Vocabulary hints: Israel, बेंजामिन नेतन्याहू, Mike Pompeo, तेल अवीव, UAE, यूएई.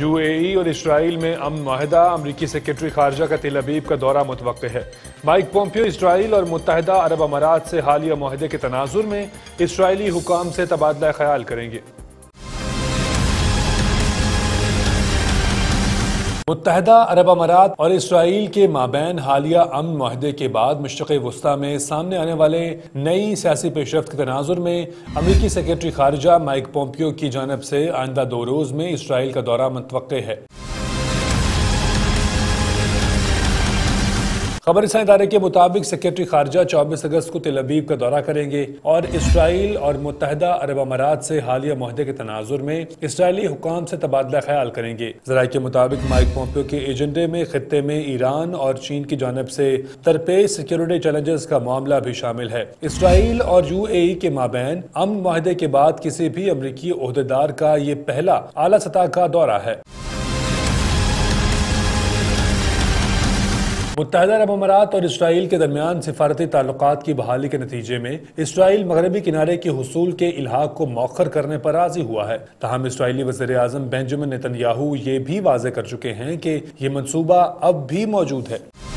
यूएई और इसराइल में अमन माहिदा, अमरीकी सेक्रेटरी खारजा का तेल अवीव का दौरा मुतवक्को है। माइक पोम्पियो इसराइल और मुत्तहदा अरब अमारात से हालिया माहिदे के तनाजुर में इसराइली हुकाम से तबादला ख्याल करेंगे। मुत्तहदा अरब अमारात और इसराइल के माबैन हालिया अमन माहिदे के बाद मशरिक़ वस्ती में सामने आने वाले नई सियासी पेशरफ्त के तनाजुर में अमरीकी सेक्रेटरी खारजा माइक पोम्पियो की जानब से आइंदा 2 रोज़ में इसराइल का दौरा मुतवक्को है। खबरसां इदारे के मुताबिक सेक्रेटरी खारजा 24 अगस्त को तेल अवीव का दौरा करेंगे और इसराइल और मुत्तहदा अरब अमारात से हालिया माहदे के तनाजुर में इसराइली हुकाम से तबादला ख्याल करेंगे। जराये के मुताबिक माइक पोम्पियो के एजेंडे में खित्ते में ईरान और चीन की जानब से दरपेश सिक्योरिटी चैलेंजेस का मामला भी शामिल है। इसराइल और यूएई के माबैन अमन माहदे के बाद किसी भी अमरीकी ओहदेदार का ये पहला आला सतह का दौरा है। मुत्तहदा अरब अमारात और इसराइल के दरमियान सिफारती ताल्लुकात की बहाली के नतीजे में इसराइल मगरबी किनारे के हुसूल के इल्हाक को मौखर करने पर राजी हुआ है। ताहम इसराइली वज़ीर आज़म बेंजामिन नेतन्याहू ये भी वाज़े कर चुके हैं कि ये मनसूबा अब भी मौजूद है।